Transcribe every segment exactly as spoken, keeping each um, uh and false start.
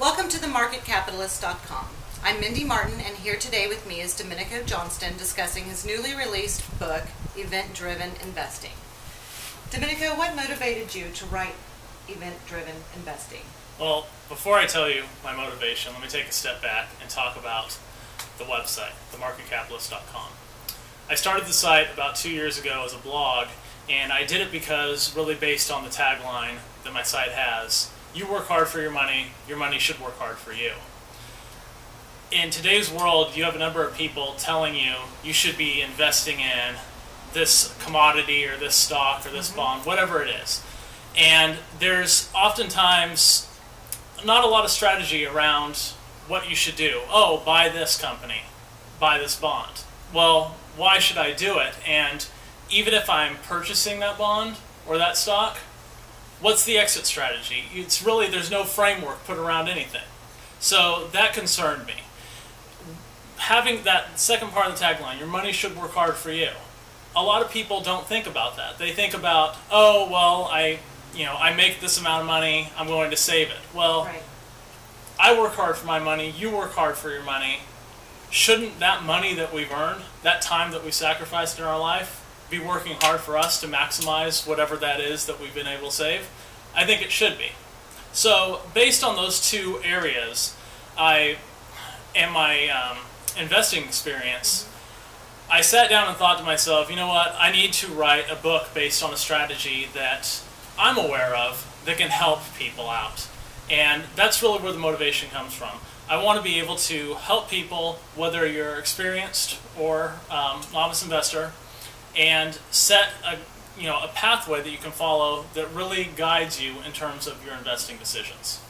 Welcome to the market capitalist dot com. I'm Mindy Martin, and here today with me is Domenico Johnston discussing his newly released book, Event-Driven Investing. Domenico, what motivated you to write Event-Driven Investing? Well, before I tell you my motivation, let me take a step back and talk about the website, the market capitalist dot com. I started the site about two years ago as a blog, and I did it because, really based on the tagline that my site has, you work hard for your money, your money should work hard for you. In today's world, you have a number of people telling you you should be investing in this commodity or this stock or this mm-hmm. bond, whatever it is. And there's oftentimes not a lot of strategy around what you should do. Oh, buy this company, buy this bond. Well, why should I do it? And even if I'm purchasing that bond or that stock, what's the exit strategy? It's really, there's no framework put around anything. So that concerned me. Having that second part of the tagline, your money should work hard for you. A lot of people don't think about that. They think about, oh, well, I, you know, I make this amount of money, I'm going to save it. Well, right. I work hard for my money, you work hard for your money. Shouldn't that money that we've earned, that time that we sacrificed in our life, be working hard for us to maximize whatever that is that we've been able to save? I think it should be. So based on those two areas, I and my um, investing experience, I sat down and thought to myself, you know what, I need to write a book based on a strategy that I'm aware of that can help people out. And that's really where the motivation comes from. I want to be able to help people, whether you're experienced or um, novice investor, and set a, you know, a pathway that you can follow that really guides you in terms of your investing decisions.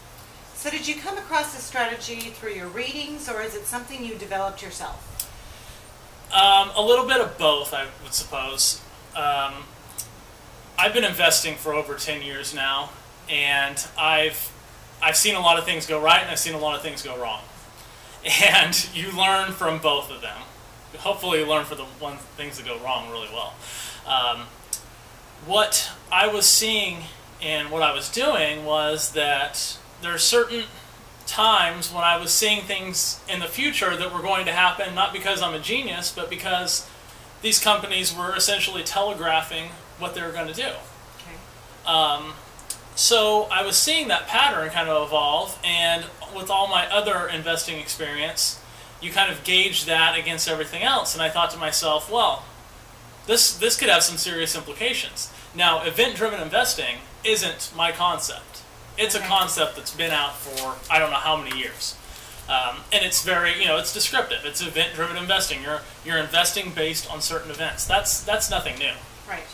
So did you come across this strategy through your readings, or is it something you developed yourself? Um, a little bit of both, I would suppose. Um, I've been investing for over ten years now, and I've, I've seen a lot of things go right and I've seen a lot of things go wrong. And you learn from both of them. Hopefully you learn from the one things that go wrong really well. Um, what I was seeing and what I was doing was that there are certain times when I was seeing things in the future that were going to happen, not because I'm a genius, but because these companies were essentially telegraphing what they were going to do. Okay. Um, so I was seeing that pattern kind of evolve, and with all my other investing experience, you kind of gauge that against everything else. And I thought to myself, well, this, this could have some serious implications. Now, event-driven investing isn't my concept. It's a concept that's been out for I don't know how many years, um, and it's very you know it's descriptive. It's event-driven investing. You're you're investing based on certain events. That's that's nothing new. Right.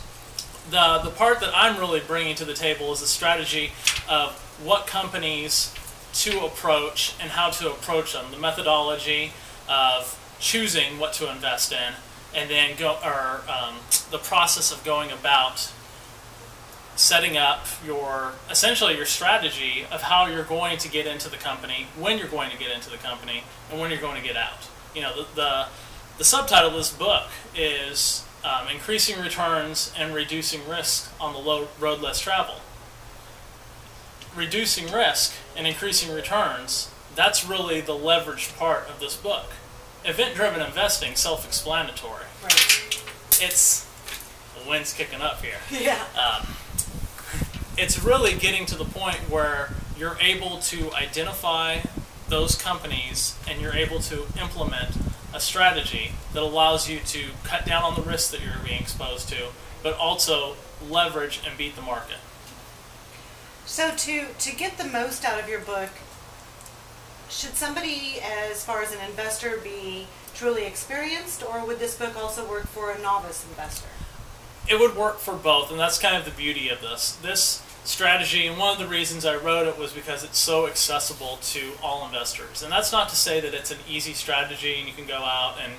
The the part that I'm really bringing to the table is the strategy of what companies to approach and how to approach them. The methodology of choosing what to invest in, and then go or um, the process of going about setting up your, essentially your strategy of how you're going to get into the company, when you're going to get into the company, and when you're going to get out. You know, the, the, the subtitle of this book is um, Increasing Returns and Reducing Risk on the low, Road Less Traveled. Reducing risk and increasing returns, that's really the leveraged part of this book. Event-driven investing, self-explanatory. Right. It's, the wind's kicking up here. Yeah. Um, It's really getting to the point where you're able to identify those companies and you're able to implement a strategy that allows you to cut down on the risks that you're being exposed to, but also leverage and beat the market. So to, to get the most out of your book, should somebody, as far as an investor, be truly experienced, or would this book also work for a novice investor? It would work for both, and that's kind of the beauty of this. This strategy, and one of the reasons I wrote it was because it's so accessible to all investors. And that's not to say that it's an easy strategy and you can go out and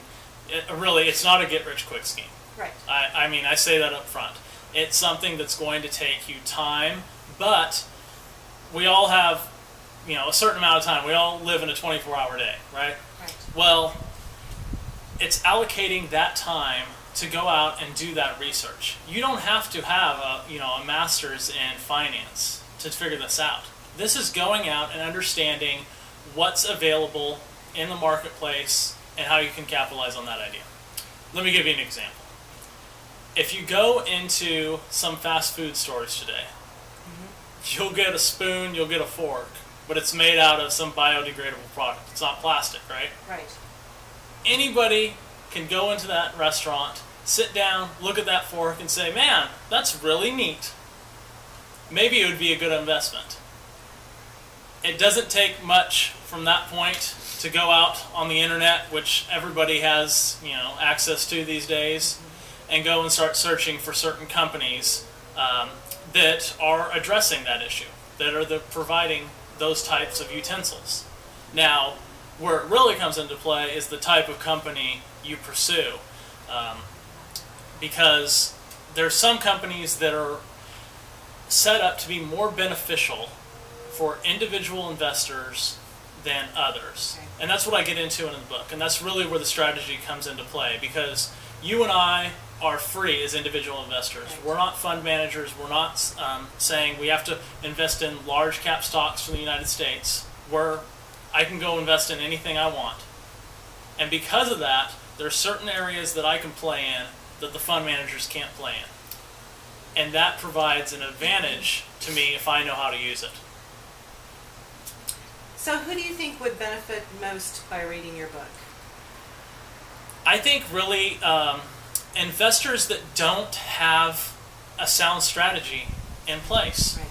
it, really, it's not a get-rich-quick scheme. Right. I, I mean, I say that up front. It's something that's going to take you time, but we all have, you know, a certain amount of time. We all live in a twenty-four hour day, right? Right. Well, it's allocating that time to go out and do that research. You don't have to have a, you know, a master's in finance to figure this out. This is going out and understanding what's available in the marketplace and how you can capitalize on that idea. Let me give you an example. If you go into some fast food stores today, mm-hmm. you'll get a spoon, you'll get a fork, but it's made out of some biodegradable product. It's not plastic, right? Right. Anybody can go into that restaurant, sit down, look at that fork, and say, man, that's really neat. Maybe it would be a good investment. It doesn't take much from that point to go out on the internet, which everybody has, you know, access to these days, and go and start searching for certain companies um, that are addressing that issue, that are the providing those types of utensils. Now, where it really comes into play is the type of company you pursue, um, because there's some companies that are set up to be more beneficial for individual investors than others. Okay. And that's what I get into in the book. And that's really where the strategy comes into play, because you and I are free as individual investors. Right. We're not fund managers. We're not um, saying we have to invest in large cap stocks from the United States, where I can go invest in anything I want. And because of that, there are certain areas that I can play in that the fund managers can't play in. And that provides an advantage to me if I know how to use it. So who do you think would benefit most by reading your book? I think really um, investors that don't have a sound strategy in place. Right.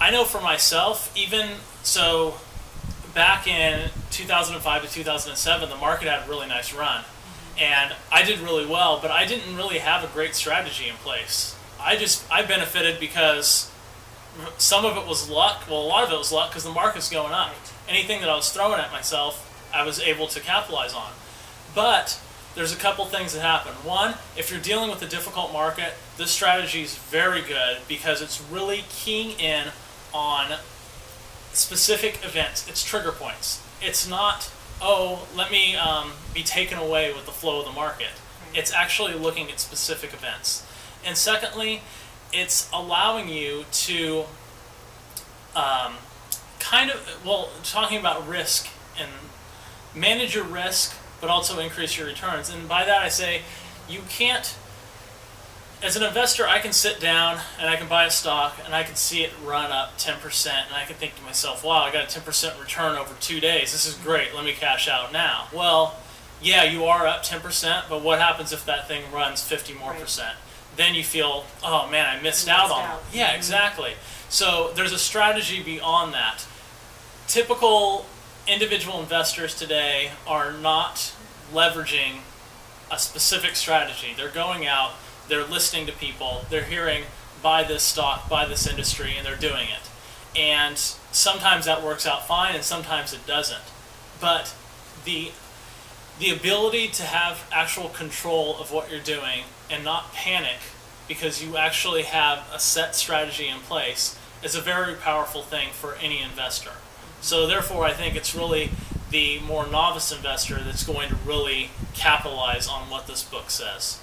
I know for myself, even so back in two thousand five to two thousand seven, the market had a really nice run. Mm-hmm. And I did really well, but I didn't really have a great strategy in place. I just, I benefited because some of it was luck. Well, a lot of it was luck because the market's going up. Right. Anything that I was throwing at myself, I was able to capitalize on. But there's a couple things that happen. One, if you're dealing with a difficult market, this strategy is very good because it's really keying in on specific events. It's trigger points. It's not, oh, let me um, be taken away with the flow of the market. Right. It's actually looking at specific events. And secondly, it's allowing you to um, kind of, well, talking about risk and manage your risk, but also increase your returns. And by that I say, you can't, as an investor, I can sit down and I can buy a stock and I can see it run up ten percent and I can think to myself, wow, I got a ten percent return over two days. This is great. Let me cash out now. Well, yeah, you are up ten percent, but what happens if that thing runs fifty more percent? Then you feel, oh man, I missed out on it. Yeah, exactly. So there's a strategy beyond that. Typical individual investors today are not leveraging a specific strategy. They're going out, they're listening to people, they're hearing, buy this stock, buy this industry, and they're doing it. And sometimes that works out fine and sometimes it doesn't. But the The ability to have actual control of what you're doing and not panic because you actually have a set strategy in place is a very powerful thing for any investor. So therefore, I think it's really the more novice investor that's going to really capitalize on what this book says.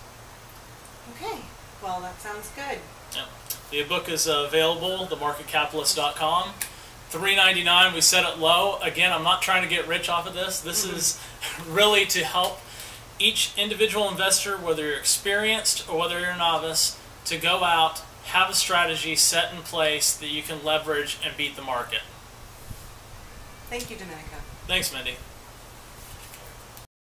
Okay. Well, that sounds good. Yeah. The book is available, the market capitalist dot com. three ninety-nine, we set it low. Again, I'm not trying to get rich off of this. This mm-hmm. is really to help each individual investor, whether you're experienced or whether you're a novice, to go out, have a strategy set in place that you can leverage and beat the market. Thank you, Domenico. Thanks, Mindy.